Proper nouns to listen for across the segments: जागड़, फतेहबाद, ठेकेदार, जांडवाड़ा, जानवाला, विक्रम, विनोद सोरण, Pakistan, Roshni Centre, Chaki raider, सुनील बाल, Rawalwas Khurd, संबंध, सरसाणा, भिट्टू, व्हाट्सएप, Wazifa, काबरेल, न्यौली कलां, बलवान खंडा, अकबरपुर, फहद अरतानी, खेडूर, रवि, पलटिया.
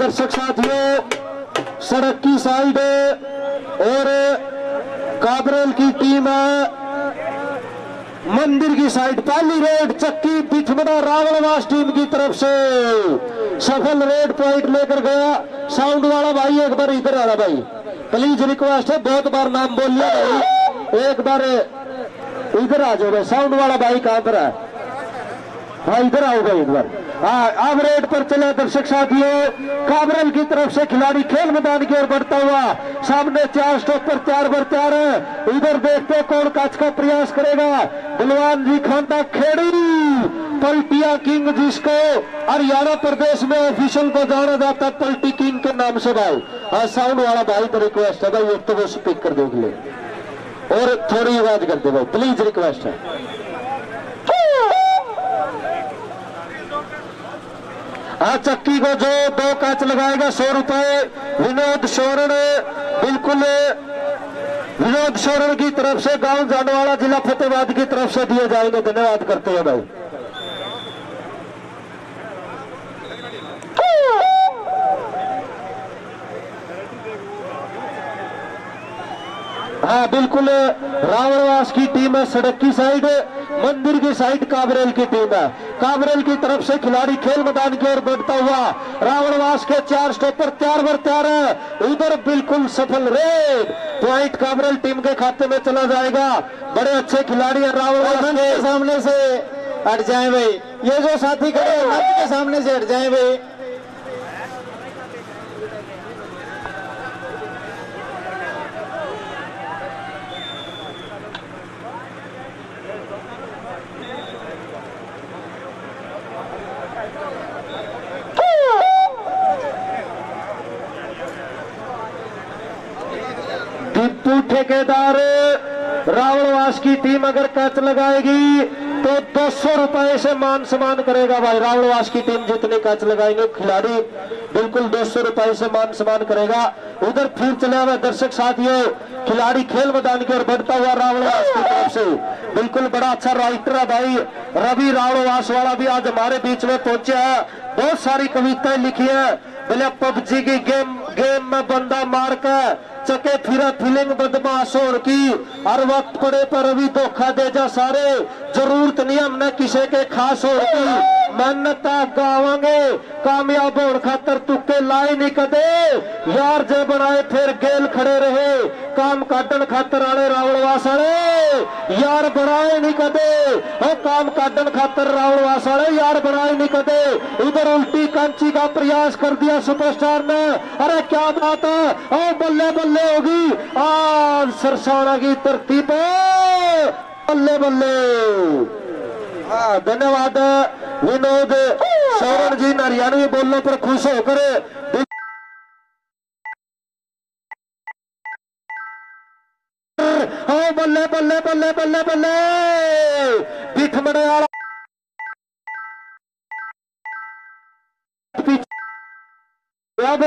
दर्शक साथियों, सड़क की साइड और काबरेल की टीम है मंदिर की साइड। पहली रेड चक्की बिछमना रावलवास टीम की तरफ से सफल रेड पॉइंट लेकर गया। साउंड वाला भाई एक बार इधर आ रहा भाई, प्लीज रिक्वेस्ट है, बहुत बार नाम बोल लिया भाई, एक बार इधर आ जाओ भाई। साउंड वाला भाई कहाँ पर है? हाँ इधर आओ भाई एक बार। हाँ अब रेड पर चले दर्शक साथियों, काबरेल की तरफ से खिलाड़ी खेल मैदान की ओर बढ़ता हुआ, सामने चार स्टॉप पर चार बार तैयार है। इधर देखते कौन काच का प्रयास करेगा। बलवान जी खंडा खेडूर पलटिया किंग, जिसको हरियाणा प्रदेश में ऑफिशियल को जाना जाता है पलटी किंग के नाम से भाई। हाँ साउंड वाला भाई पर रिक्वेस्ट है भाई, एक तो वो स्पीक कर देख ले और थोड़ी आवाज कर दे भाई, प्लीज रिक्वेस्ट है। हाँ चक्की को जो दो कांच लगाएगा 100 रुपए। विनोद सोरण, बिल्कुल विनोद सोरण की तरफ से गांव जांडवाड़ा जिला फतेहबाद की तरफ से दिए जाएंगे। धन्यवाद करते हैं भाई। हाँ बिल्कुल रावलवास की टीम है सड़क की साइड, मंदिर की साइड काबरेल की टीम है। काबरेल की तरफ से खिलाड़ी खेल मैदान की ओर बढ़ता हुआ, रावलवास के चार स्टॉपर तैयार वर तैयार है। उधर बिल्कुल सफल रेड पॉइंट काबरेल टीम के खाते में चला जाएगा। बड़े अच्छे खिलाड़ी है रावलवास के। सामने से हट जाए भाई, ये जो साथी खड़े हैं सामने से हट जाए भाई। ठेकेदार रावलवास की टीम अगर कैच लगाएगी तो 200 रुपए से मान सम्मान करेगा भाई। रावलवास की टीम जितने कैच लगाएंगे खिलाड़ी बिल्कुल 200 रुपए से मान सम्मान करेगा। उधर फिर चला हुआ दर्शक साथियों, खिलाड़ी खेल मैदान की ओर बढ़ता हुआ रावलवास की तरफ से। बिल्कुल बड़ा अच्छा राइटर है भाई रवि, रावलवास वाला भी आज हमारे बीच में पहुंचे है। बहुत सारी कविताएं लिखी है, बोले पबजी की गेम में बंदा मार कर चके फिरा फीलिंग बदमाशों की, हर वक्त पड़े पर अभी धोखा दे जा सारे, जरूरत नहीं हमने किसी के खास और की, मान्यता गावांगे कामयाब और खातर तुके लाई नहीं कदे, यार जे बनाए फिर गेल खड़े रहे, काम काटन खातर आले रावलवास आले, यार बनाए नहीं कदे, और काम काटन खातर रावलवास आले, यार बनाए नहीं कदे। उधर उल्टी कांची का प्रयास कर दिया सुपरस्टार ने, अरे क्या बात है, और बल्ले बल्ले होगी आज सरसाणा की धरती पे, बल्ले बल्ले। हाँ धन्यवाद विनोद सोरण जी, हरियाणवी बोलने पर खुश होकर बल्ले बल्ले बल्ले बल्ले बल्ले पिठमने वाला अब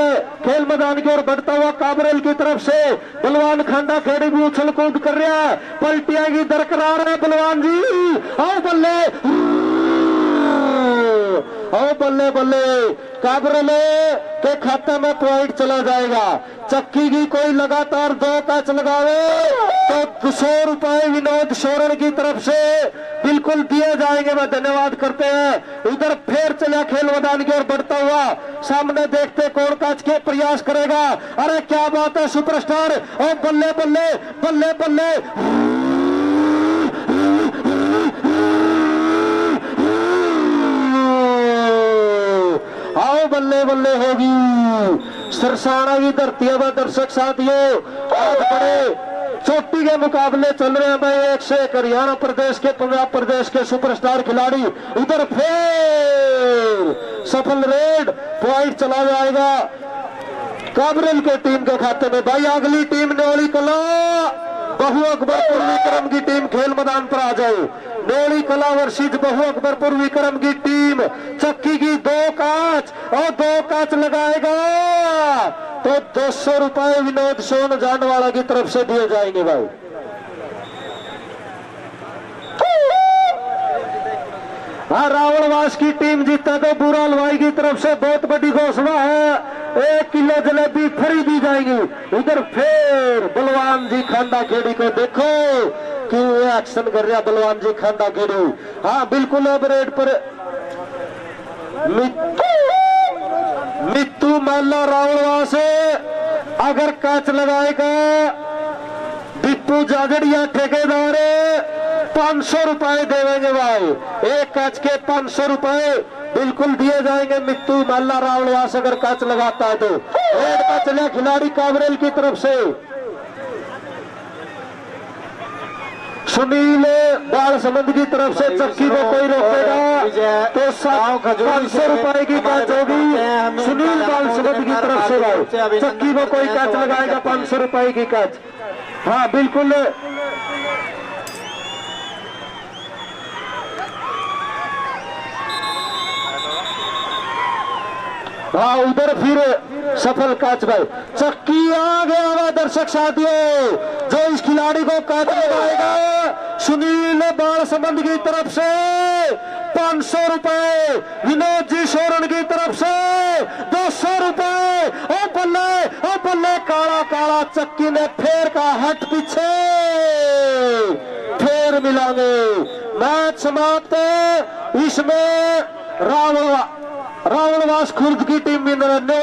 खेल मैदान की ओर बढ़ता हुआ काबरेल की तरफ से, बलवान खंडा खेड़ी भी उछल कूद कर रहा है, पलटिया की दरकरार है बलवान जी। आओ बल्ले, आओ बल्ले बल्ले, काबरेल के खाते में पॉइंट चला जाएगा। चक्की की कोई लगातार दो कैच लगावे तो 200 रुपए विनोद सोरण की तरफ से बिल्कुल दिए जाएंगे। मैं धन्यवाद करते हैं। उधर फिर चला खेल मैदान की ओर बढ़ता हुआ, सामने देखते कौन काज के प्रयास करेगा। अरे क्या बात है सुपरस्टार, और बल्ले बल्ले बल्ले बल्ले, आओ बल्ले बल्ले होगी सरसाणा की धरती है। दर्शक साथियों, आज बड़े चोटी के मुकाबले चल रहे हैं भाई, एक से एक हरियाणा प्रदेश के, पंजाब प्रदेश के सुपरस्टार खिलाड़ी। उधर फिर सफल रेड पॉइंट चला जाएगा काबरेल के टीम के खाते में भाई। अगली टीम न्यौली कलां बहु अकबरपुर विक्रम की टीम खेल मैदान पर आ जाए। न्यौली कलां वर्षित बहु अकबरपुर विक्रम की टीम चक्की की दो कांच और दो कांच लगाएगा तो 200 रुपए विनोद सोन जानवाला की तरफ से दिए जाएंगे भाई। हाँ रावलवास की टीम जीता तो बुरा हलवाई की तरफ से बहुत बड़ी घोषणा है। एक किलो जलेबी फ्री दी जाएगी। उधर फिर बलवान जी खंडा खेड़ी को देखो क्यों एक्शन कर रहा बलवान जी खंडा खेड़ी। हाँ बिल्कुल अब रेड पर मित्तू मल्ला रावलवास अगर कैच लगाएगा भिट्टू जागड़ या ठेकेदार 500 रुपए देवेंगे भाई। एक कैच के 500 रुपए बिल्कुल दिए जाएंगे मित्तू मल्ला रावलवास अगर कैच लगाता है तो। रेड का चले खिलाड़ी काबरेल की तरफ से सुनील बाल संबंध की तरफ से। चक्की को कोई रोकेगा तो 500 रुपए की कैच होगी सुनील बाल संबंध की तरफ से भाई। चक्की को कोई कैच लगाएगा 500 रुपए की कैच। हाँ बिल्कुल हाँ उधर फिर सफल कैच भाई। चक्की आ गया दर्शक साथियों जो इस खिलाड़ी को कैच लगाएगा सुनील बाल संबंध की तरफ से 500 रुपए, विनोद जी सोरण की तरफ से 200 रुपए। ओ बल्ले काला काला चक्की ने फेर का हट पीछे फेर मिलांगे। मैच समाप्त। इसमें रावलवास खुर्द की टीम विनर है।